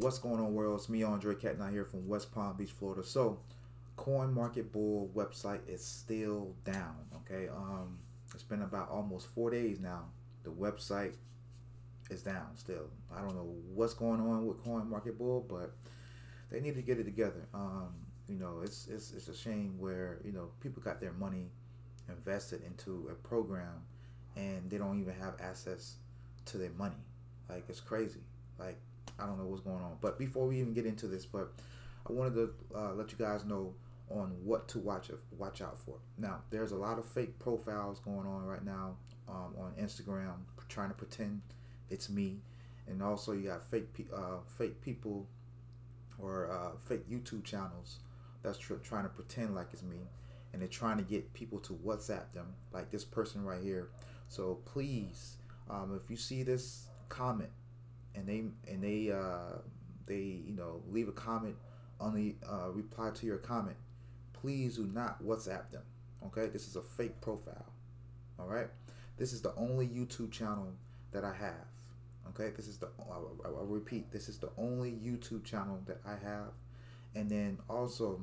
What's going on, world? It's me, Andre Catnott, here from West Palm Beach, Florida. So, Coin Market Bull website is still down. Okay, it's been about almost 4 days now. The website is down still. I don't know what's going on with Coin Market Bull, but they need to get it together. You know, it's a shame where, you know, people got their money invested into a program and they don't even have access to their money. Like, it's crazy. Like, I don't know what's going on. But before we even get into this, but I wanted to let you guys know on what to watch out for. Now, there's a lot of fake profiles going on right now on Instagram, trying to pretend it's me, and also you got fake people or fake YouTube channels that's trying to pretend like it's me, and they're trying to get people to WhatsApp them, like this person right here. So please, if you see this comment and they you know, leave a comment on the reply to your comment, please do not WhatsApp them. Okay, this is a fake profile. All right, this is the only YouTube channel that I have. Okay, this is the, I'll repeat, this is the only YouTube channel that I have. And then also,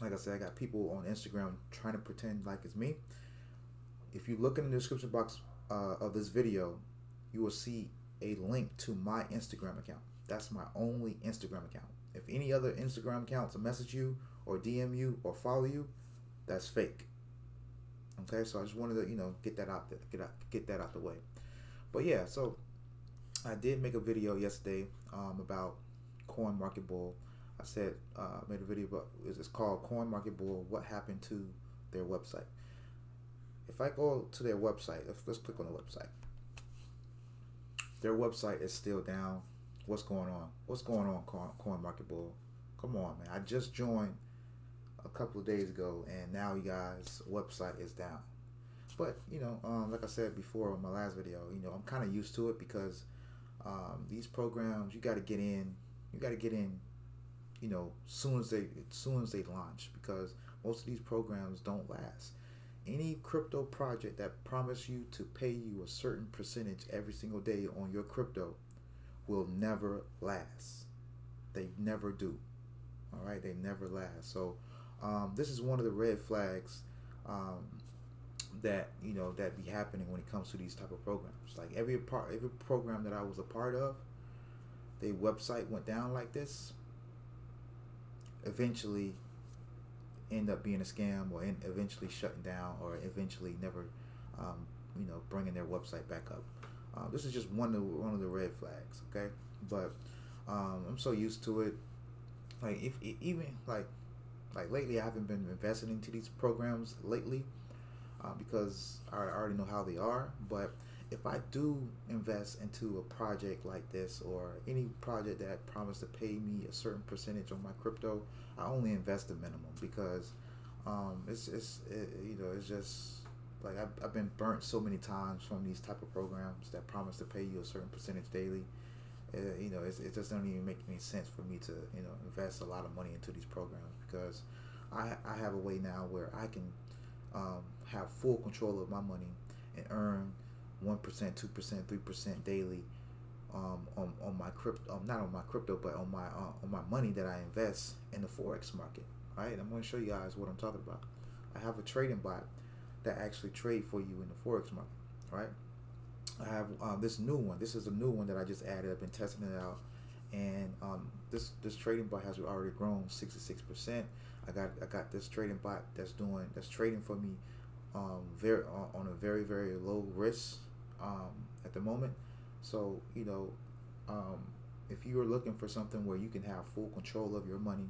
like I said, I got people on Instagram trying to pretend like it's me. If you look in the description box of this video, you will see a link to my Instagram account. That's my only Instagram account. If any other Instagram accounts message you or DM you or follow you, that's fake. Okay, so I just wanted to, you know, get that out there, get that out the way. But yeah, so I did make a video yesterday about Coin Market Bull. I said made a video about, it's called Coin Market Bull, what happened to their website. If I go to their website, let's click on the website. Their website is still down. What's going on? What's going on, Coin Market Bull? Come on, man. I just joined a couple of days ago, and now you guys' website is down. But, you know, like I said before in my last video, you know, I'm kind of used to it because these programs, you got to get in. You got to get in, you know, soon as they launch, because most of these programs don't last. Any crypto project that promises you to pay you a certain percentage every single day on your crypto will never last. They never do. All right, they never last. So this is one of the red flags that, you know, that be happening when it comes to these type of programs. Like every program that I was a part of, their website went down like this. Eventually end up being a scam, or eventually shutting down, or eventually never, you know, bringing their website back up. This is just one of the red flags, okay? But I'm so used to it. Like even like lately, I haven't been investing into these programs lately because I already know how they are. But if I do invest into a project like this, or any project that promised to pay me a certain percentage on my crypto, I only invest the minimum, because you know, it's just like I've been burnt so many times from these type of programs that promise to pay you a certain percentage daily. You know, it just doesn't even make any sense for me to, you know, invest a lot of money into these programs, because I have a way now where I can have full control of my money and earn 1%, 2%, 3% daily on my crypto, not on my crypto, but on my money that I invest in the forex market. All right, I'm going to show you guys what I'm talking about. I have a trading bot that actually trade for you in the forex market. All right, I have this new one. This is a new one that I just added. I've been testing it out, and this trading bot has already grown 66%. I got this trading bot that's trading for me on a very, very low risk at the moment. So, you know, if you are looking for something where you can have full control of your money,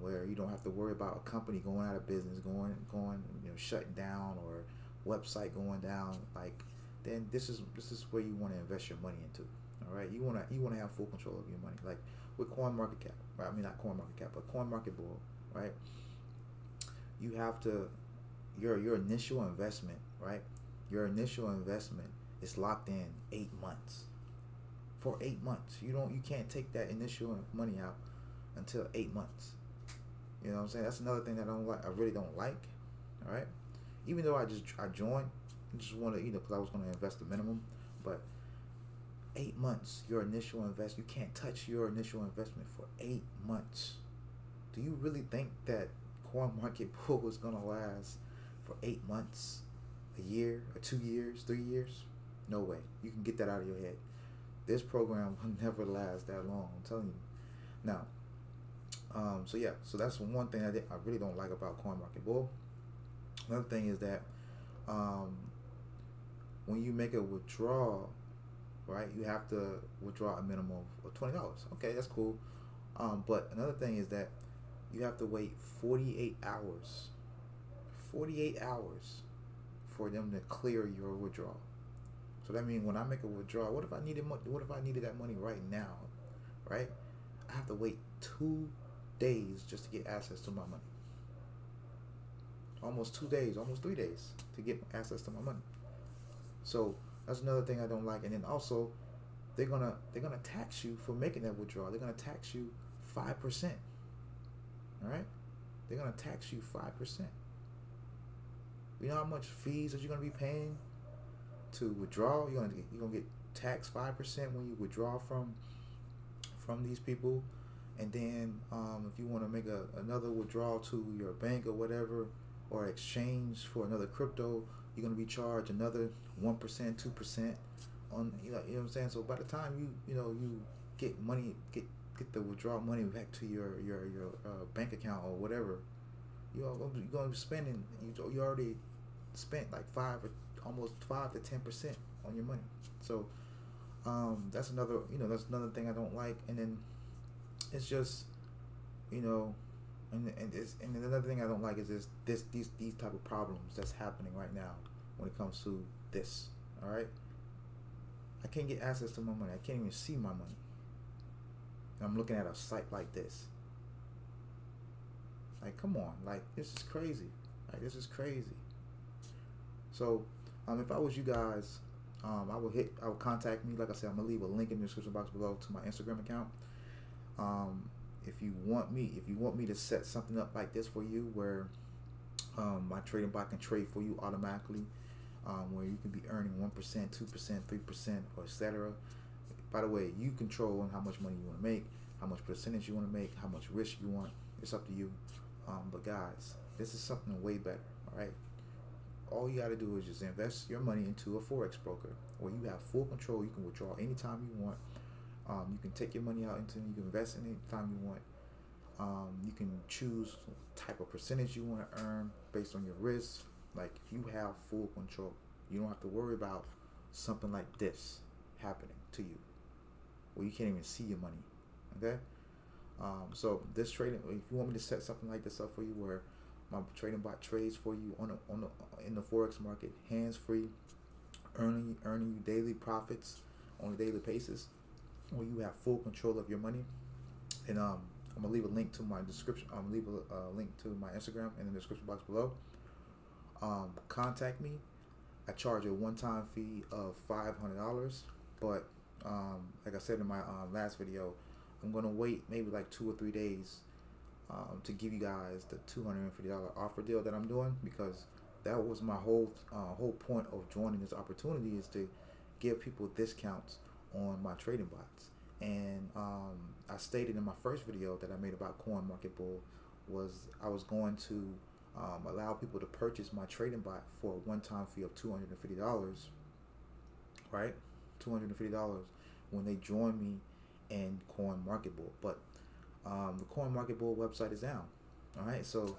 where you don't have to worry about a company going out of business, going, you know, shutting down, or website going down, like, then this is where you want to invest your money into. All right, you want to have full control of your money, like with Coin Market Cap. Right? I mean, not Coin Market Cap, but Coin Market Bull. Right? You have to, your initial investment, right? Your initial investment is locked in 8 months. For 8 months, you can't take that initial money out until 8 months. You know what I'm saying? That's another thing that I don't like. I really don't like. All right. Even though I joined, I just want to, you know, because I was going to invest the minimum, but 8 months, your initial invest. You can't touch your initial investment for 8 months. Do you really think that Coin Market Bull is gonna last for 8 months, a year, or 2 years, 3 years? No way. You can get that out of your head. This program will never last that long, I'm telling you. Now, so yeah, so that's one thing I really don't like about Coin Market Bull. Another thing is that when you make a withdrawal, right, you have to withdraw a minimum of $20. Okay, that's cool. But another thing is that you have to wait 48 hours for them to clear your withdrawal. So that means when I make a withdrawal, what if I needed that money right now, right? I have to wait 2 days just to get access to my money. Almost 2 days, almost 3 days to get access to my money. So that's another thing I don't like. And then also, they're gonna tax you for making that withdrawal. They're gonna tax you 5%. All right, they're gonna tax you 5%. You know how much fees that you're gonna be paying to withdraw? You're gonna get taxed 5% when you withdraw from these people. And then if you want to make another withdrawal to your bank or whatever, or exchange for another crypto, you're gonna be charged another 1%, 2% on, you know what I'm saying? So by the time you get money, get the withdrawal money back to your bank account or whatever, you're gonna be spending, you already spent like almost 5 to 10% on your money. So that's another, that's another thing I don't like. And then it's just, and another thing I don't like is these type of problems that's happening right now when it comes to this. All right, I can't get access to my money. I can't even see my money. And I'm looking at a site like this. Like, come on, like, this is crazy. Like, this is crazy. So, if I was you guys, I would contact me. Like I said, I'm gonna leave a link in the description box below to my Instagram account. If you want me to set something up like this for you, where my trading bot can trade for you automatically, where you can be earning 1%, 2%, 3%, or etc. By the way, you control on how much money you want to make, how much percentage you want to make, how much risk you want. It's up to you. But guys, this is something way better. All right. All you got to do is just invest your money into a forex broker where you have full control. You can withdraw anytime you want. You can take your money out into it. You can invest in it anytime you want. You can choose what type of percentage you want to earn based on your risk. Like, you have full control. You don't have to worry about something like this happening to you, where you can't even see your money. Okay. So this trading, if you want me to set something like this up for you, where my trading bot trades for you in the forex market, hands free, earning you daily profits on a daily basis, where you have full control of your money. And I'm gonna leave a link to my description. I'm gonna leave a link to my Instagram in the description box below. Contact me. I charge a one-time fee of $500, but like I said in my last video, I'm gonna wait maybe like 2 or 3 days to give you guys the $250 offer deal that I'm doing, because that was my whole point of joining this opportunity, is to give people discounts on my trading bots. And I stated in my first video that I made about Coin Market Bull was I was going to allow people to purchase my trading bot for a one-time fee of $250, right? $250 when they join me in Coin Market Bull. But the Coin Market Bull website is down. All right, so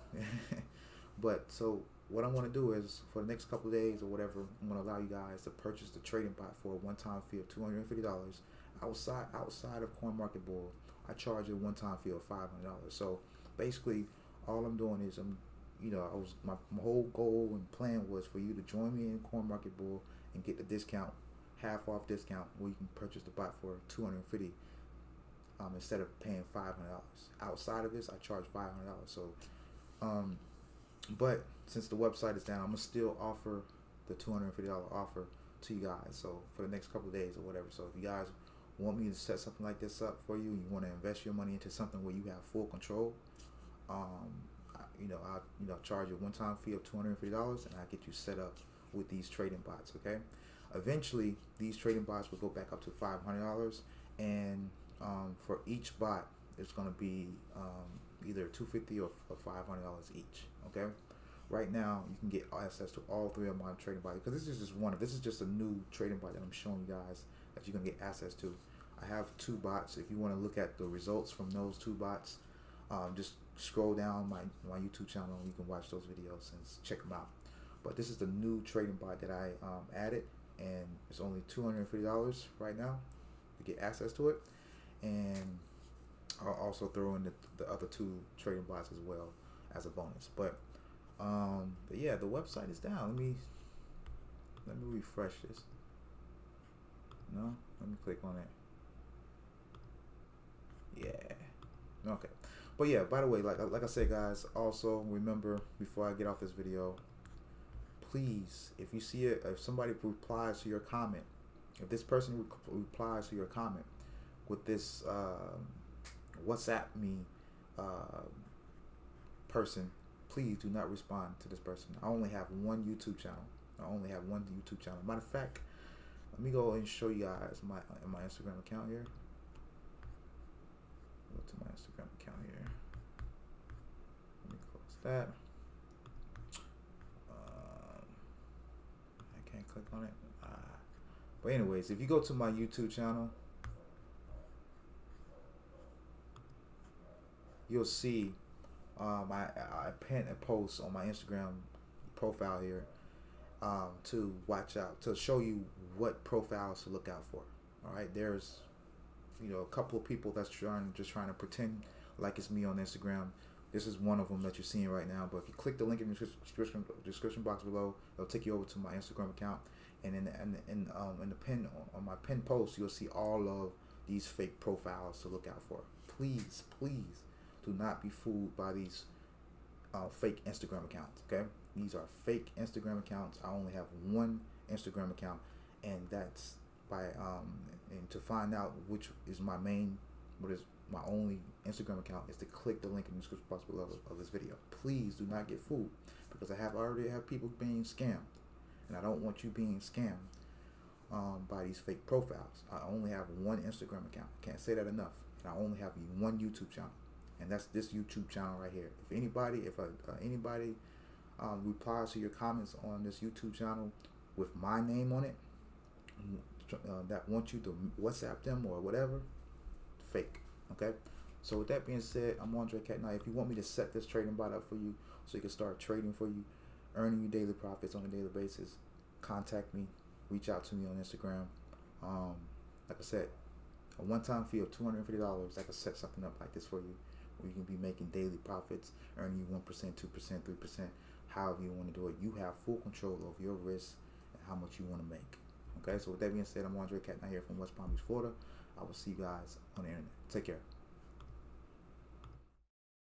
so what I'm going to do is, for the next couple of days or whatever, I'm going to allow you guys to purchase the trading bot for a one-time fee of $250. Outside of Coin Market Bull, I charge a one-time fee of $500. So basically, all I'm doing is my whole goal and plan was for you to join me in Coin Market Bull and get the discount, half-off discount, where you can purchase the bot for $250 instead of paying $500. Outside of this, I charge $500. So, but since the website is down, I'm gonna still offer the $250 offer to you guys. So for the next couple of days or whatever. So if you guys want me to set something like this up for you, you want to invest your money into something where you have full control, I charge you a one-time fee of $250 and I get you set up with these trading bots. Okay. Eventually, these trading bots will go back up to $500, and for each bot, it's going to be either $250 or $500 each. Okay. Right now, you can get access to all three of my trading bots, because this is just one. This is just a new trading bot that I'm showing you guys that you can get access to. I have two bots. If you want to look at the results from those two bots, just scroll down my YouTube channel. You can watch those videos and check them out. But this is the new trading bot that I added, and it's only $250 right now to get access to it. And I'll also throw in the other two trading bots as well as a bonus. But yeah, the website is down. Let me refresh this. No, let me click on it. Yeah, okay. But yeah, by the way, like I said, guys, also remember, before I get off this video, please, if you see it, if somebody replies to your comment, if this person replies to your comment with this WhatsApp me person, please do not respond to this person. I only have one YouTube channel. Matter of fact, let me go and show you guys my Instagram account here. Go to my Instagram account here. Let me close that. I can't click on it. But anyways, if you go to my YouTube channel, you'll see I pin a post on my Instagram profile here to watch out, to show you what profiles to look out for. All right, there's a couple of people that's just trying to pretend like it's me on Instagram. This is one of them that you're seeing right now. But if you click the link in the description box below, it'll take you over to my Instagram account, and in the pin on my pin post, you'll see all of these fake profiles to look out for. Please, please. Do not be fooled by these fake Instagram accounts, okay? These are fake Instagram accounts. I only have one Instagram account, and that's by and to find out which is my main, what is my only Instagram account, is to click the link in the description box below of this video. Please do not get fooled, because I already have people being scammed, and I don't want you being scammed by these fake profiles. I only have one Instagram account. I can't say that enough. And I only have one YouTube channel. And that's this YouTube channel right here. If anybody, if anybody replies to your comments on this YouTube channel with my name on it, that wants you to WhatsApp them or whatever, fake. Okay. So with that being said, I'm Andre Catnott. If you want me to set this trading bot up for you, so you can start trading for you, earning you daily profits on a daily basis, contact me. Reach out to me on Instagram. Like I said, a one-time fee of $250, I can set something up like this for you, where you can be making daily profits, earning you 1%, 2%, 3%, however you want to do it. You have full control over your risk and how much you want to make. Okay, so with that being said, I'm Andre Catnott here from West Palm Beach, Florida. I will see you guys on the internet. Take care.